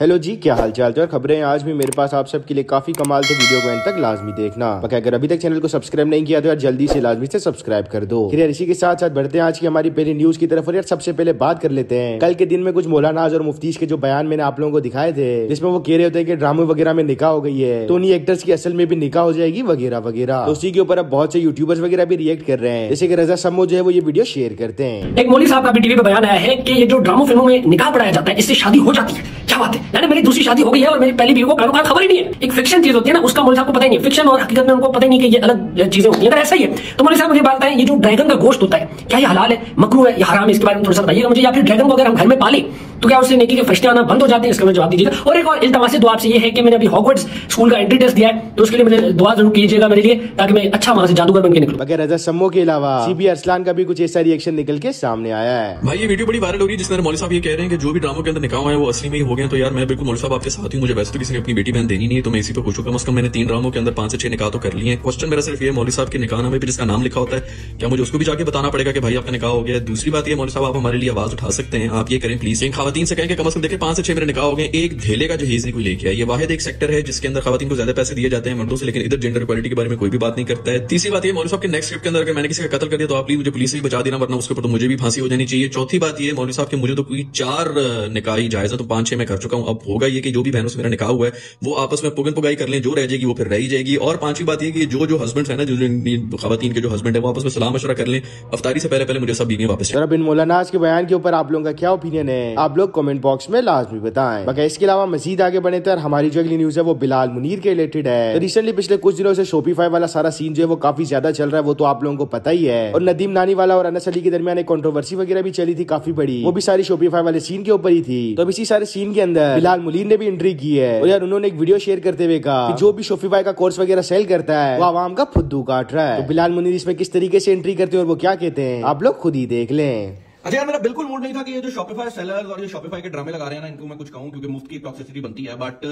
Hello जी, क्या हाल चाल है और खबरें आज भी मेरे पास आप सबके लिए काफी कमाल। तो वीडियो को एंड तक लाजमी देखना। बाकी अगर अभी तक चैनल को सब्सक्राइब नहीं किया तो यार जल्दी से लाजमी से सब्सक्राइब कर दो। फिर यार इसी के साथ साथ बढ़ते हैं आज की हमारी पहली न्यूज की तरफ। और यार सबसे पहले बात कर लेते हैं कल के दिन में कुछ मौलानाज और मुफ्तीस के जो बयान मैंने आप लोगों को दिखाए थे, जिसमें वो कह रहे होते हैं कि ड्रामे वगैरह में निकाह हो गई है तो उन्हीं एक्टर्स की असल में भी निकाह हो जाएगी वगैरह वगैरह। उसी के ऊपर अब बहुत से यूट्यूबर्स वगैरह भी रिएक्ट कर रहे हैं, जैसे कि रजा समो जो है वो ये वीडियो शेयर करते हैं। एक मौलवी साहब का भी टीवी पे बयान आया है कि ये जो ड्रामा फिल्मों में निकाह पढ़ाया जाता है इससे शादी हो जाती है। क्या बात है, यानी मेरी दूसरी शादी हो गई है और मेरी पहली बीवी को कानून का खबर ही नहीं है। एक फिक्शन चीज होती है ना, उसका मौलवी साहब को पता ही नहीं। फिक्शन और हकीकत में उनको पता ही नहीं कि ये अलग चीजें होती है। अगर ऐसा ही है तो मौलवी साहब मुझे बात बताएं, ये जो ड्रैगन का गोश्त होता है क्या ये हलाल है, मकरूह है या हराम है, इसके बारे में थोड़ा सा बताइएगा मुझे। या फिर ड्रैगन को अगर हम घर में पाले तो क्या उससे नेकी के फरिश्ते आना बंद हो जाते हैं, इसका मुझे जवाब दीजिएगा। और एक और इल्तमास से दुआ आपसे ये है कि मैंने अभी हॉगवर्ट्स स्कूल का एंट्री टेस्ट दिया है तो उसके लिए मुझे दुआ जरूर कीजिएगा मेरे लिए, ताकि मैं अच्छा वहां से जादूगर बनके निकलूं। मगर रजा समो के अलावा सीबी अरसलान का भी कुछ ऐसा रिएक्शन निकल के सामने आया है। भाई ये वीडियो बड़ी वायरल हो रही है जिसमें मौलवी साहब ये कह रहे हैं कि जो भी ड्रामों के अंदर निकाह हुआ है वो असली में ही हो गया। तो यार मैं बिल्कुल मौलवी साहब आपके साथ हूं, मुझे वैसे तो किसी ने अपनी बेटी बहन देनी नहीं है तो मैं इसी पे खुश हूं। कम अज कम मैंने 3 ड्रामों के अंदर 5 से 6 निकाह तो कर लिए हैं। क्वेश्चन मेरा सिर्फ ये, मौलवी साहब के निकाह नामे पे जिसका नाम लिखा होता है क्या मुझे उसको भी जाके बताना पड़ेगा कि भाई आपका निकाह हो गया? दूसरी बात ये मौलवी साहब आप हमारे लिए आवाज उठा सकते हैं, आप ये करें प्लीज। इन खवातीन से कहें कि कम अज कम देखिए 5 से 6 मेरे निकाह हो गए, एक धेले का जहेज नहीं कोई लेके आया। ये वाहिद एक सेक्टर है जिसके अंदर खवातीन को ज्यादा पैसे दिए जाते हैं मर्दों से, लेकिन इधर जेंडर इक्वालिटी के बारे में कोई भी बात नहीं करता है। तीसरी बात ये मौलवी साहब के नेक्स्ट स्क्रिप्ट के अंदर अगर मैंने किसी का कत्ल कर दिया तो आप प्लीज मुझे पुलिस से बचा देना, वरना उसके ऊपर तो मुझे भी फांसी हो जानी चाहिए। चौथी बात ये मौलवी साहब के मुझे तो कोई 4 निकाही जायजा तो 5-6 में कर चुका हूँ। अब होगा ये कि जो भी बहनों से मेरा निकाह हुआ है वो आपस में पुगन पुगाई कर लें, जो रह जाएगी वो फिर रह ही जाएगी। और 5वीं बात ये कि जो हस्बैंड है ना, जो खवातीन के जो हस्बैंड है वो आपस में सलाह मशवरा कर लें, अफ्तारी से पहले मुझे सब बीवियां वापस। बिन मौलानाज के बयान के ऊपर आप लोगों का क्या ओपिनियन है आप लोग कमेंट बॉक्स में लाजमी बताएं। बाकी इसके अलावा मजीद आगे बढ़े तो हमारी जो अगली न्यूज है वो बिलाल मुनीर के रिलेटेड है। तो रिसेंटली पिछले कुछ दिनों से शोपिफाई वाला सारा सीन जो है वो काफी ज्यादा चल रहा है, वो तो आप लोगों को पता ही है। और नदीम नानी वाला और अनस अली के दरमियान एक कंट्रोवर्सी वगैरह भी चली थी काफी बड़ी, वो भी सारी शोपिफाई वाले सीन के ऊपर ही थी। तो अब इसी सारे सीन के अंदर बिलाल मुनीर ने भी एंट्री की है और यार उन्होंने एक वीडियो शेयर करते हुए कहा जो भी शोपिफाई का कोर्स वगैरह सेल करता है वो आवाम का फुद्दू काट रहा है। तो बिलाल मुनीर इसमें किस तरीके से एंट्री करते हैं और वो क्या कहते हैं आप लोग खुद ही देख लें। अच्छा यार मेरा बिल्कुल मूड नहीं था कि ये जो शॉपिफाई सेलर्स और ये शॉपिफाई के ड्रामे लगा रहे हैं ना इनको मैं कुछ कहूं, क्योंकि मुफ्त की टॉक्सिसिटी बनती है। बट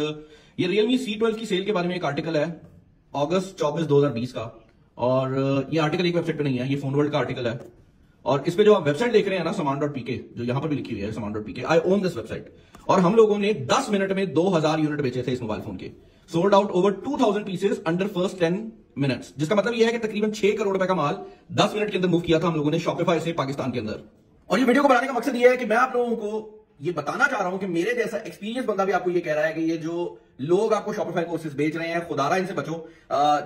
ये रियलमी C12 की सेल के बारे में एक आर्टिकल है अगस्त 24, 2020 का, और ये आर्टिकल एक वेबसाइट पे नहीं है, ये फोन वर्ल्ड का आर्टिकल है। और इस पे जो आप वेबसाइट देख रहे हैं ना saman.pk, जो यहाँ पर भी लिखी हुई है saman.pk, I own this website. और हम लोगों ने 10 मिनट में 2000 यूनिट बेचे थे इस मोबाइल फोन के, sold out over 2000 pieces under first 10 minutes. जिसका मतलब यह है कि तकरीबन 6 करोड़ रुपए का माल 10 मिनट के अंदर मूव किया था हम लोगों ने शॉपिफाई से पाकिस्तान के अंदर। और ये वीडियो को बनाने का मकसद ये है कि मैं आप लोगों को ये बताना चाह रहा हूं कि मेरे जैसा एक्सपीरियंस बंदा भी आपको ये कह रहा है कि ये जो लोग आपको शॉपिफाई कोर्सेज बेच रहे हैं खुदारा इनसे बचो,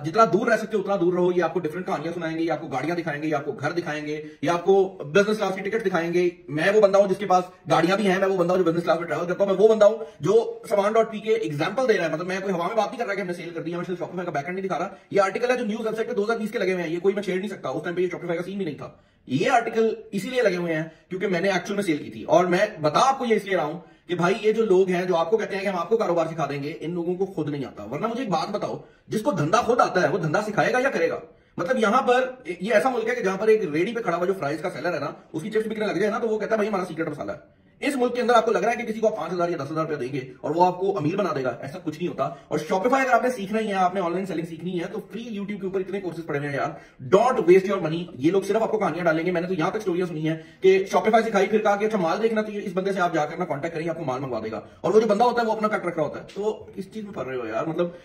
जितना दूर रह सकते हो उतना दूर रहो। ये आपको डिफरेंट कहानियां सुनाएंगे, ये आपको गाड़ियां दिखाएंगे, ये आपको घर दिखाएंगे, ये आपको बिजनेस क्लास की टिकट दिखाएंगे। मैं वो बंदा हूं जिसके पास गाड़ियां भी हैं, मैं वो बंदा हूं जो बिजनेस क्लास में ट्रैवल करता हूं, मैं वो बंदा हूं जो saman.pk एग्जाम्पल दे रहा है। मतलब मैं कोई हवा में बात नहीं कर रहा कि हमने सेल कर दी, मैं सिर्फ शॉपिफाई का बैकएंड नहीं दिखा रहा। ये आर्टिकल है जो न्यूज वेबसाइट पे 2020 के लगे हुए हैं, ये कोई मैं छेड़ नहीं सकता। उस टाइम पे शॉपिफाई का सीन भी नहीं था, ये आर्टिकल इसीलिए लगे हुए हैं क्योंकि मैंने एक्चुअल में सेल की थी। और मैं बता आपको ये इसलिए रहा हूं कि भाई ये जो लोग हैं जो आपको कहते हैं कि हम आपको कारोबार सिखा देंगे, इन लोगों को खुद नहीं आता। वरना मुझे एक बात बताओ, जिसको धंधा खुद आता है वो धंधा सिखाएगा या करेगा? मतलब यहां पर ये ऐसा मुल्क है कि जहां पर एक रेडी पे खड़ा हुआ जो फ्राइज का सेलर है ना, उसकी चिप्स बिकने लग जाए ना तो वो कहता है भाई हमारा सीक्रेट मसाला है। इस मुल्क के अंदर आपको लग रहा है कि किसी को 5,000 या 10,000 रुपया देंगे और वो आपको अमीर बना देगा, ऐसा कुछ नहीं होता। और शॉपिफाई अगर आपने सीखना ही है, आपने ऑनलाइन सेलिंग सीखनी है तो फ्री यूट्यूब के ऊपर इतने कोर्सेज पड़े हुए हैं यार, डोंट वेस्ट योर मनी। ये लोग सिर्फ आपको कहानियां डालेंगे। मैंने तो यहां तक स्टोरियां सुनी है कि शॉपिफाई सिखाई, फिर कहा कि अच्छा माल देखना चाहिए, इस बंदे से आप जाकर ना कॉन्टैक्ट करेंगे, आपको माल मंगवा देगा, और वो जो बंदा होता है वो अपना कट रख रहा होता है। तो इस चीज में पढ़ रहे हो यार, मतलब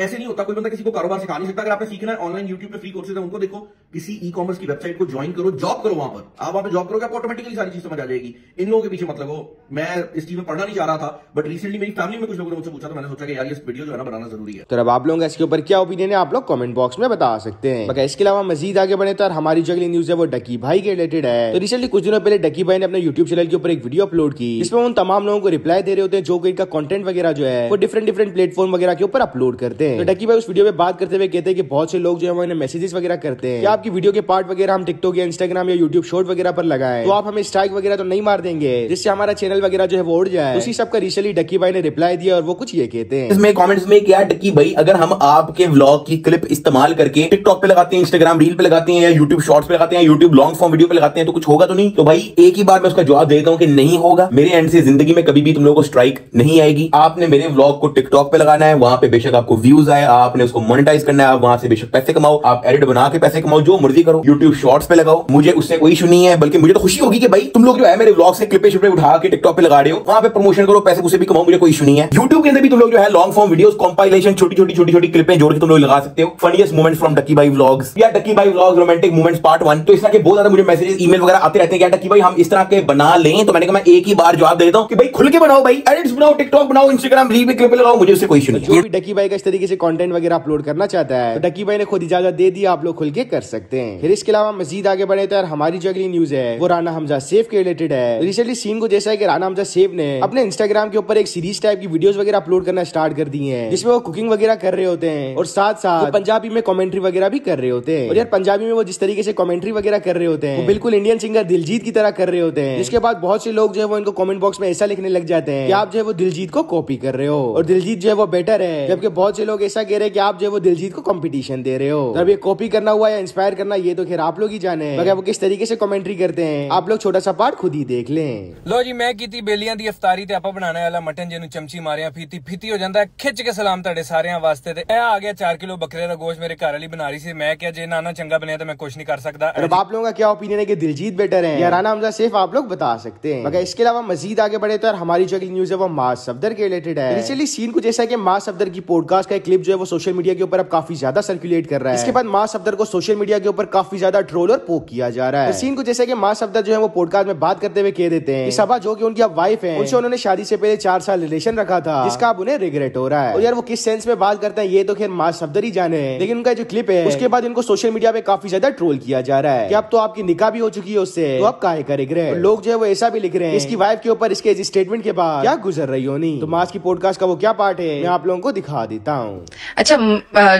ऐसे नहीं होता। कोई बंदा किसी को कारोबार सिखा नहीं सकता। अगर आपने सीखना है ऑनलाइन यूट्यूब पे फ्री कोर्सेज है उनको देखो, किसी ई कॉमर्स की वेबसाइट को ज्वाइन करो, जॉब करो वहां पर। आप वहां पर जॉब करोगे आपको ऑटोमेटिकली सारी चीज समझ आ जाएगी। इन लोगों के पीछे मतलब हो, मैं इस चीज में पढ़ना नहीं चाह रहा था बट रिसेंटली मेरी फैमिली में कुछ लोगों ने मुझसे पूछा तो मैंने सोचा कि यार ये वीडियो जो है ना बनाना जरूरी है। तो अब आप लोगों का इसके ऊपर क्या ओपिनियन है आप लोग कमेंट बॉक्स में बता सकते हैं। बाकी इसके अलावा मजीद आगे बढ़े तो हमारी जो अगली न्यूज है वो डकी भाई के रिलेटेड है। तो रिसेंटली कुछ दिनों पहले डकी भाई ने अपने यूट्यूब चैनल के ऊपर एक वीडियो अपलोड की जिसमें उन तमाम लोगों को रिप्लाई दे रहे होते हैं जो इनका कंटेंट वगैरह जो है वो डिफरेंट प्लेटफॉर्म वगैरह के ऊपर अपलोड करते हैं। तो डकी भाई उस वीडियो में बात करते हुए कहते हैं कि बहुत से लोग जो है मैसेजेस वगैरह करते हैं कि आपकी वीडियो के पार्ट वगैरह हम टिकटॉक या इंस्टाग्राम या यूट्यूब शॉर्ट वगैरह पर लगाएं तो आप हमें स्ट्राइक वगैरह तो नहीं मार देंगे जिससे हमारा चैनल वगैरह जो है वो उड़ जाए। उसी सबका रिसेंटली डकी भाई ने रिप्लाई दिया और वो कुछ ये कहते हैं इसमें कमेंट्स में, क्या डकी भाई अगर हम आपके व्लॉग की क्लिप इस्तेमाल करके टिकटॉक पे लगाते हैं, इंस्टाग्राम रील पे लगाते हैं या यूट्यूब शॉर्ट्स पे लगाते हैं, यूट्यूब लॉन्ग फॉर्म वीडियो पे लगाते हैं तो कुछ होगा तो नहीं? तो भाई एक ही बार मैं उसका जवाब देता हूँ कि नहीं होगा। मेरे एंड से जिंदगी में कभी भी तुम लोगों को स्ट्राइक नहीं आएगी। आपने मेरे व्लॉग को टिकटॉक पे लगाना है, वहां पे बेशक आपको व्यूज आए, आपने उसको मोनेटाइज करना है, आप वहां से बेशक पैसे कमाओ, आप एडिट बना के पैसे कमाओ, जो मर्जी करो, यूट्यूब शॉर्ट्स पे लगाओ, मुझे उससे कोई इशू नहीं है। बल्कि मुझे तो खुशी होगी कि भाई तुम लोग जो है मेरे व्लॉग से क्लिप शिपे उठा के टिकटॉक पे लगा रहे हो, वहां पे प्रमोशन करो, पैसे उसे भी कमाओ, मुझे कोई इशू नहीं है। यूट्यूब के अंदर भी तुम लोग जो है लॉन्ग फॉर्म वीडियोस कंपाइलेशन छोटी छोटी क्लिपें जोड़ के तुम लोग लगा सकते हो। फनीएस्ट मोमेंट फ्रॉम डकी भाई व्लॉग्स या डकी भाई व्लॉग्स रोमांटिक मोमेंट्स पार्ट 1। तो इस तरह के बहुत ज्यादा मुझे मैसेजेस ईमेल वगैरह आते रहते हैं कि डकी भाई हम इस तरह के बना लें, तो मैंने कहा मैं एक ही बार जवाब दे देता हूं कि भाई खुल के बनाओ भाई, एडिट्स बनाओ, टिकटॉक बनाओ, इंस्टाग्राम रील पे क्लिप लगाओ, मुझे उससे कोई इशू नहीं। जो भी डकी भाई का इस तरीके से कंटेंट वगैरह अपलोड करना चाहता है, तो डकी भाई ने खुद इजाजत दे दी, आप लोग खुल के कर सकते हैं। फिर इसके अलावा मजीद आगे बढ़े तो यार हमारी जो अगली न्यूज है वो राना हमजा सैफ के रिलेटेड है। रिसेंटली सीन को जैसा है कि राना हमजा सैफ ने अपने इंस्टाग्राम के ऊपर एक सीरीज टाइप की वीडियोस वगैरह अपलोड करना स्टार्ट कर दी है, जिसमें वो कुकिंग वगैरह कर रहे होते हैं और साथ साथ पंजाबी में कमेंट्री वगैरह भी कर रहे होते हैं। और यार पंजाबी में वो जिस तरीके से कमेंट्री वगैरह कर रहे होते हैं वो बिल्कुल इंडियन सिंगर दिलजीत की तरह कर रहे होते हैं, जिसके बाद बहुत से लोग जो है वो इनको कमेंट बॉक्स में ऐसा लिखने लग जाते हैं कि आप जो है वो दिलजीत को कॉपी कर रहे हो और दिलजीत जो है वो बेटर है, जबकि बहुत से लोग ऐसा कह रहे हैं कि आप जो है वो दिलजीत को कॉम्पिटिशन दे रहे हो। अब ये कॉपी करना हुआ या इंस्पायर करना, ये तो खैर आप लोग ही जाने, मगर वो किस तरीके से कमेंट्री करते हैं आप लोग छोटा सा पार्ट खुद ही देख लें। लो जी मैं की बेलियां दी इफ्तारी ते आपा बनाने वाला मटन जिन्होंने चमची मारिया फीती फीती हो जाता है खिंच के सलाम तेरे सारे वास्ते। मैं आ गया 4 किलो बकरे का गोश्त, मेरे घर वाली बना रही थी, मैं क्या जे नाना चंगा बने तो मैं कुछ नहीं कर सकता। अब आप लोगों का क्या ओपिनियन है कि दिलजीत बेटर है या राना हमजा सैफ, आप लोग बता सकते हैं। मगर इसके अलावा मजीद आगे बढ़े तो हमारी जो अगली न्यूज है वो माज सफदर के रिलेटेड है। रिसेंटली सीन को जैसा कि माज सफदर की पॉडकास्ट का एक क्लिप जो है वो सोशल मीडिया के ऊपर अब काफी ज्यादा सर्कुलेट कर रहा है। इसके बाद माज सफदर को सोशल मीडिया के ऊपर काफी ज्यादा ट्रोल और पोक किया जा रहा है। सीन को जैसे कि माज सफदर जो है वो पॉडकास्ट में बात करते हुए कह देते हैं सबा जो कि उनकी अब वाइफ है, उनसे उन्होंने शादी से पहले 4 साल रिलेशन रखा था, जिसका अब उन्हें रिग्रेट हो रहा है। और यार वो किस सेंस में बात करते हैं ये तो खैर माज सफदर ही जाने, लेकिन उनका जो क्लिप है उसके बाद इनको सोशल मीडिया पे काफी ज्यादा ट्रोल किया जा रहा है कि अब तो आपकी निकाह भी हो चुकी है उससे, तो आप काहे का रिग्रेट। लोग जो है वो ऐसा भी लिख रहे हैं इसकी वाइफ के ऊपर इसके इस स्टेटमेंट के बाद क्या गुजर रही होनी। तो माज की पॉडकास्ट का वो क्या पार्ट है मैं आप लोगों को दिखा देता हूँ। अच्छा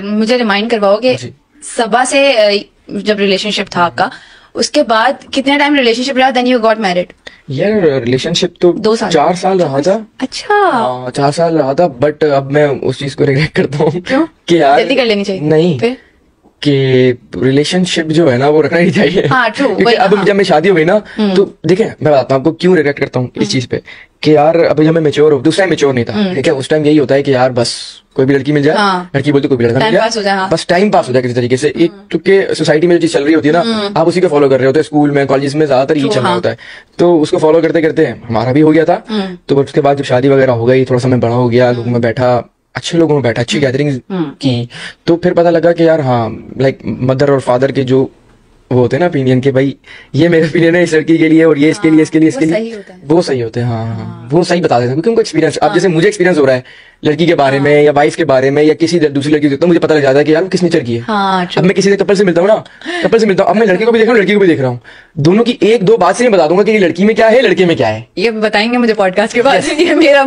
मुझे रिमाइंड करवाओगे सबा से जब रिलेशनशिप था आपका, उसके बाद कितने टाइम रिलेशनशिप रहा, देन यू गॉट मैरिड? यार रिलेशनशिप तो 4 साल रहा था। अच्छा 4 साल रहा था, बट अब मैं उस चीज को रिग्रेट करता हूँ कि यार जल्दी कर लेनी चाहिए नहीं फिर? कि रिलेशनशिप जो है ना वो रखना ही चाहिए। हाँ, क्योंकि अब जब मैं शादी हो गई ना तो देखें मैं बताता हूँ आपको क्यों रिग्रेट करता हूँ इस चीज पे कि यार अभी हमें मेच्योर हो, उस टाइम मेच्योर नहीं था। ठीक है उस टाइम यही होता है कि यार बस कोई भी लड़की मिल जाए, लड़की बोलते कोई भी लड़का मिल जाए, बस टाइम पास हो जाए किसी तरीके से। एक क्योंकि सोसाइटी में जो चीज चल रही होती है ना आप उसी को फॉलो कर रहे होते हैं, स्कूल में कॉलेज में ज्यादातर ये चल रहा होता है, तो उसको फॉलो करते करते हमारा भी हो गया था। तो उसके बाद जब शादी वगैरह हो गई, थोड़ा सा मैं बड़ा हो गया, लोगों में बैठा, अच्छे लोगों में बैठा, अच्छी गैदरिंग की, तो फिर पता लगा कि यार हाँ लाइक मदर और फादर के जो वो होते हैं ना ओपिनियन के भाई ये मेरा ओपिनियन है इस लड़की के लिए और ये इसके लिए इसके लिए वो सही होते हैं। हाँ वो सही बताते हैं क्योंकि उनको एक्सपीरियंस, अब जैसे मुझे एक्सपीरियंस हो रहा है लड़की के बारे में या वाइफ के बारे में या किसी दूसरी लड़की, तो मुझे पता लग जाता है कि यार किस नेचर की है। अब मैं किसी कपल से मिलता हूँ ना, कपल से मिलता हूँ, अब मैं लड़की को भी देख रहा हूँ लड़की को भी देख रहा हूँ, दोनों की 1-2 बात से मैं बता दूंगा कि लड़की में क्या है लड़के में क्या है। ये बताएंगे मुझे पॉडकास्ट के बाद,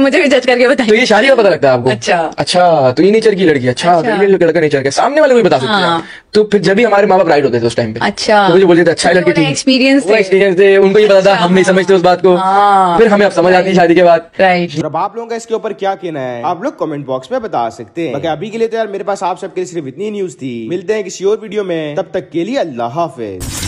मुझे भी जज करके बताएंगे। तो ये शादी का पता लगता है आपको, अच्छा तो ये नेचर की लड़की, अच्छा लड़का नेचर का, सामने वाले को भी बता सकते हैं। तो फिर जब भी हमारे माँ बाप राइट होते थे उस टाइम पे, अच्छा मुझे बोलते थे अच्छा लड़की एक्सपीरियंस थे, उनको ये पता था, हम नहीं समझते उस बात को, फिर हमें अब समझ आती है शादी के बाद। राइट अब आप लोगों का इसके ऊपर क्या कहना है आप लोग कमेंट बॉक्स में बता सकते हैं। अभी के लिए तो यार मेरे पास आप सबके लिए सिर्फ इतनी न्यूज थी, मिलते हैं किसी और वीडियो में, तब तक के लिए अल्लाह हाफिज।